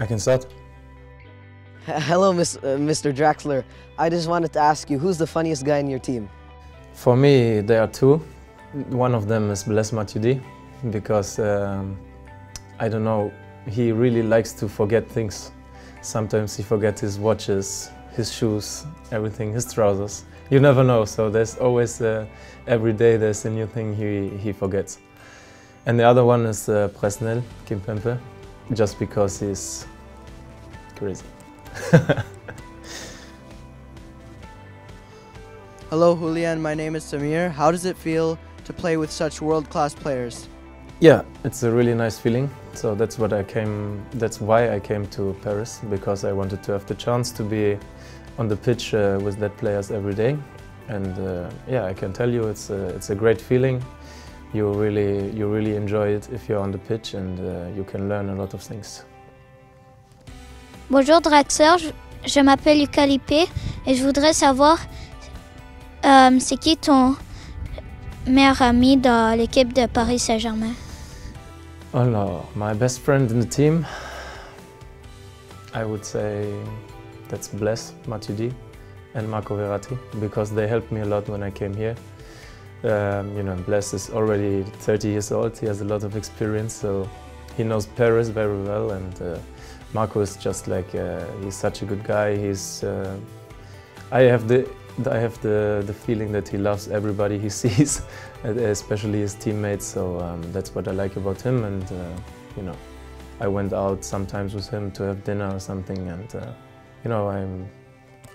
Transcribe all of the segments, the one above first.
I can start. Hello, Mr. Draxler. I just wanted to ask you, who's the funniest guy in your team? For me, there are two. One of them is Blaise Matuidi, because I don't know, he really likes to forget things. Sometimes he forgets his watches, his shoes, everything, his trousers. You never know, so there's always, every day there's a new thing he forgets. And the other one is Presnel Kimpembe, just because he's crazy. Hello, Julian, my name is Samir. How does it feel to play with such world-class players? Yeah, it's a really nice feeling. So that's why I came to Paris, because I wanted to have the chance to be on the pitch with that players every day. And yeah, I can tell you it's a great feeling. You really enjoy it if you're on the pitch, and you can learn a lot of things. Bonjour Draxler, je m'appelle Lucas Lippé et je voudrais savoir c'est qui ton meilleur ami dans l'équipe de Paris Saint-Germain? Alors, my best friend in the team, I would say that's Blaise Matuidi and Marco Verratti, because they helped me a lot when I came here. You know, Blaise is already 30 years old, he has a lot of experience, so he knows Paris very well, and Marco is just like, he's such a good guy. He's, I have the feeling that he loves everybody he sees, especially his teammates, so that's what I like about him. And you know, I went out sometimes with him to have dinner or something, and you know,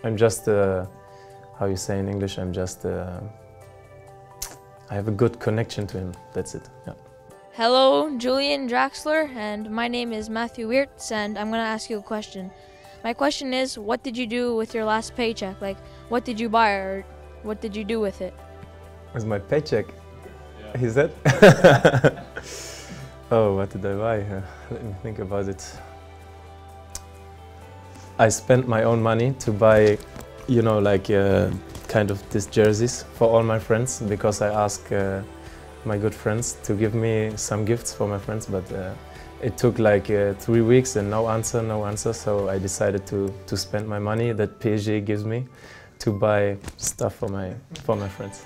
I'm just, how you say in English, I'm just, I have a good connection to him, that's it. Yeah. Hello, Julian Draxler, and my name is Matthew Wirtz, and I'm going to ask you a question. My question is, what did you do with your last paycheck? Like, what did you buy, or what did you do with it? With my paycheck? Yeah. Is that? Oh, what did I buy? Let me think about it. I spent my own money to buy, you know, like kind of these jerseys for all my friends, because I asked my good friends to give me some gifts for my friends, but it took like 3 weeks and no answer, so I decided to spend my money that PSG gives me to buy stuff for my friends.